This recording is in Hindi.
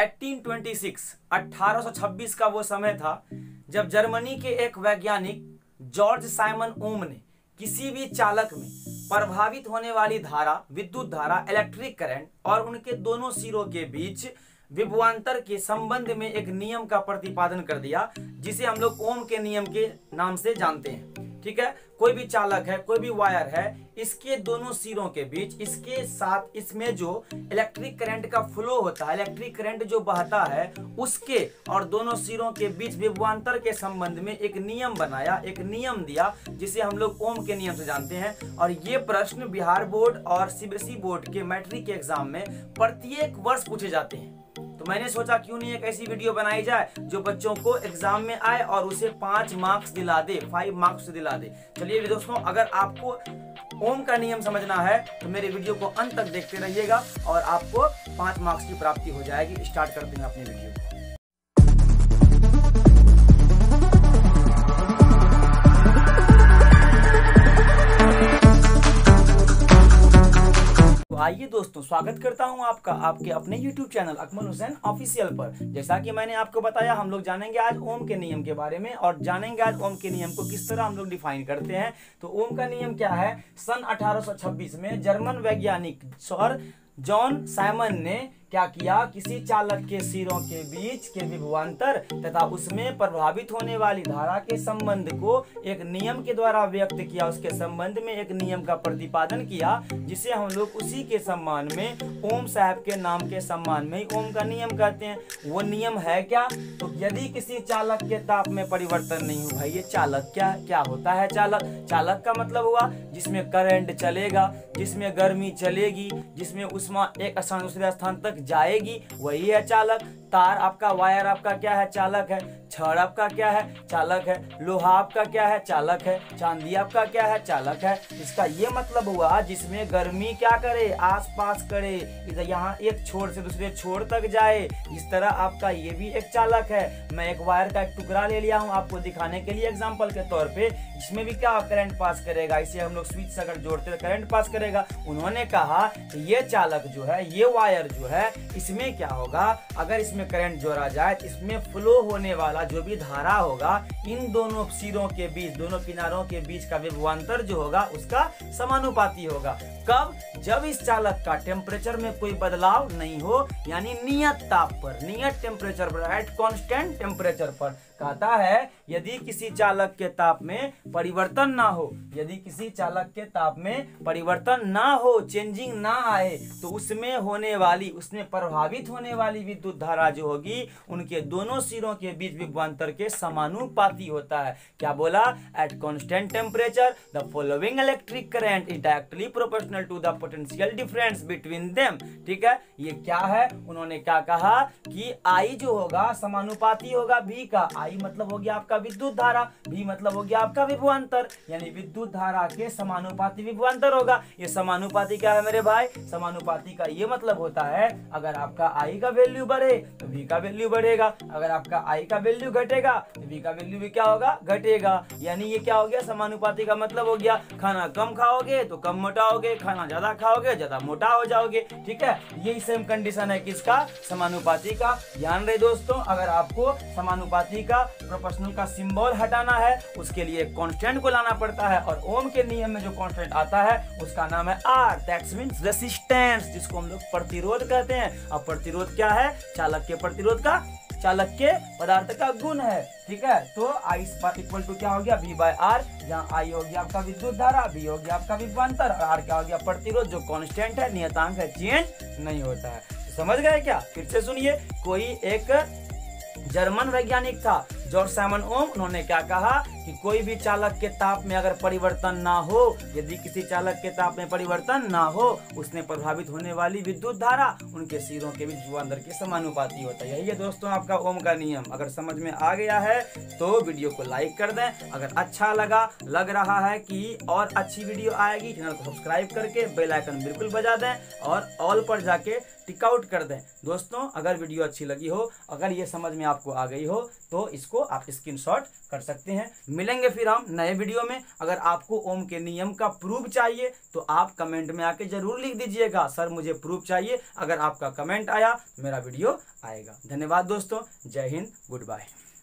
1826 1826 का वो समय था जब जर्मनी के एक वैज्ञानिक जॉर्ज साइमन ओम ने किसी भी चालक में प्रभावित होने वाली धारा, विद्युत धारा, इलेक्ट्रिक करंट और उनके दोनों सिरों के बीच विभवांतर के संबंध में एक नियम का प्रतिपादन कर दिया, जिसे हम लोग ओम के नियम के नाम से जानते हैं। ठीक है, कोई भी चालक है, कोई भी वायर है, इसके दोनों सिरों के बीच, इसके साथ इसमें जो इलेक्ट्रिक करंट का फ्लो होता है, इलेक्ट्रिक करंट जो बहता है, उसके और दोनों सिरों के बीच विभवांतर के संबंध में एक नियम बनाया, एक नियम दिया, जिसे हम लोग ओम के नियम से जानते हैं। और ये प्रश्न बिहार बोर्ड और CBSE बोर्ड के मैट्रिक के एग्जाम में प्रत्येक वर्ष पूछे जाते हैं। तो मैंने सोचा क्यों नहीं एक ऐसी वीडियो बनाई जाए जो बच्चों को एग्जाम में आए और उसे 5 मार्क्स दिला दे, 5 मार्क्स दिला दे। चलिए दोस्तों, अगर आपको ओम का नियम समझना है तो मेरे वीडियो को अंत तक देखते रहिएगा और आपको 5 मार्क्स की प्राप्ति हो जाएगी। स्टार्ट करते हैं अपनी वीडियो को। आइए दोस्तों, स्वागत करता हूं आपका आपके अपने YouTube channel Akmal Hussain official पर। जैसा कि मैंने आपको बताया, हम लोग जानेंगे आज ओम के नियम के बारे में और जानेंगे आज ओम के नियम को किस तरह हम लोग डिफाइन करते हैं। तो ओम का नियम क्या है? सन 1826 में जर्मन वैज्ञानिक सर जॉन साइमन ने क्या किया, किसी चालक के सिरों के बीच के विभवांतर तथा उसमें प्रभावित होने वाली धारा के संबंध को एक नियम के द्वारा व्यक्त किया, उसके संबंध में एक नियम का प्रतिपादन किया, जिसे हम लोग उसी के सम्मान में ओम साहब के नाम के सम्मान में ही ओम का नियम कहते हैं। वो नियम है क्या? तो यदि किसी चालक के ताप में परिवर्तन नहीं हुआ, ये चालक क्या होता है? चालक का मतलब हुआ जिसमें करंट चलेगा, जिसमें गर्मी चलेगी, जिसमें उष्मा एक स्थान दूसरे स्थान तक जाएगी, वही है चालक। तार आपका, वायर आपका क्या है? चालक है। छड़ आपका क्या है? चालक है। लोहा आपका क्या है? चालक है। चांदी आपका क्या है? चालक है। इसका ये मतलब हुआ जिसमें गर्मी क्या करे, आसपास करे, इधर यहाँ एक छोर से दूसरे छोर तक जाए, इस तरह आपका ये भी एक चालक है। मैं एक वायर का एक टुकड़ा ले लिया हूँ आपको दिखाने के लिए एग्जाम्पल के तौर पर, इसमें भी क्या करंट पास करेगा, इसे हम लोग स्विच से अगर जोड़ते हैं करंट पास करेगा। उन्होंने कहा ये चालक जो है, ये वायर जो है, इसमें क्या होगा, अगर इसमें करंट जोड़ा जाए, इसमें फ्लो होने वाला जो भी धारा होगा, इन दोनों सिरों के बीच, दोनों किनारों के बीच का विभवांतर जो होगा उसका समानुपाती होगा। कब? जब इस चालक का टेम्परेचर में कोई बदलाव नहीं हो, यानी नियत ताप पर, नियत टेम्परेचर पर, एट कांस्टेंट टेम्परेचर पर। कहता है यदि किसी चालक के ताप में परिवर्तन ना हो, यदि किसी चालक के ताप में परिवर्तन ना हो, चेंजिंग ना आए, तो उसमें होने वाली, उसमें प्रभावित होने वाली विद्युत धारा जो होगी उनके दोनों सिरों के बीच विभवांतर के समानुपाती होता है। क्या बोला? At constant temperature the following electric current is directly proportional to the potential difference between them. ठीक है, ये क्या है? उन्होंने क्या कहा कि आई जो होगा समानुपाती होगा भी का। आई मतलब हो गया आपका विद्युत धारा, भी मतलब हो गया आपका विभवांतर, यानी विद्युत धारा के समानुपाती विभवांतर होगा। ये समानुपाती क्या है मेरे भाई? समानुपाती का ये मतलब होता है अगर आपका आई का वैल्यू बढ़े तो भी का वैल्यू बढ़ेगा, अगर आपका आई का वैल्यू घटेगा तो भी का वैल्यू भी क्या होगा? घटेगा। यानी ये क्या हो गया? समानुपाती का मतलब हो गया खाना कम खाओगे तो कम मोटाओगे, खाना ज्यादा खाओगे ज्यादा मोटा हो जाओगे। ठीक है, यही सेम कंडीशन है किसका? समानुपाती का। ध्यान रहे दोस्तों, अगर आपको समानुपाती का प्रोपोर्शनल का सिंबल हटाना है, उसके लिए कांस्टेंट को लाना पड़ता है और ओम के नियम में जो कांस्टेंट आता है उसका नाम है आर, दैट्स मींस रेजिस्टेंस, जिसको हम लोग प्रतिरोध कहते हैं। अब प्रतिरोध क्या है? चालक के प्रतिरोध का, चालक के पदार्थ का गुण है। ठीक है, तो I इक्वल टू क्या हो गया? V बाय R, जहाँ I हो गया आपका विद्युत धारा, V हो गया आपका विभवांतर और R क्या हो गया? प्रतिरोध, जो कांस्टेंट है, नियतांक है, चेंज नहीं होता है। समझ गए क्या? फिर से सुनिए, कोई एक जर्मन वैज्ञानिक था जॉर्ज साइमन ओम, उन्होंने क्या कहा कि कोई भी चालक के ताप में अगर परिवर्तन ना हो, यदि किसी चालक के ताप में परिवर्तन ना हो, उसने प्रभावित होने वाली विद्युत धारा उनके सिरों के बीच विभवांतर के समानुपाती होता है। यही है दोस्तों आपका ओम का नियम। अगर समझ में आ गया है तो वीडियो को लाइक कर दें, अगर अच्छा लग रहा है कि और अच्छी वीडियो आएगी, चैनल को सब्सक्राइब करके बेल आइकन बिल्कुल बजा दें और ऑल पर जाके टिक आउट कर दें। दोस्तों, अगर वीडियो अच्छी लगी हो, अगर ये समझ में आपको आ गई हो, तो इसको आप स्क्रीनशॉट कर सकते हैं। मिलेंगे फिर हम नए वीडियो में। अगर आपको ओम के नियम का प्रूफ चाहिए तो आप कमेंट में आके जरूर लिख दीजिएगा सर मुझे प्रूफ चाहिए। अगर आपका कमेंट आया मेरा वीडियो आएगा। धन्यवाद दोस्तों, जय हिंद, गुड बाय।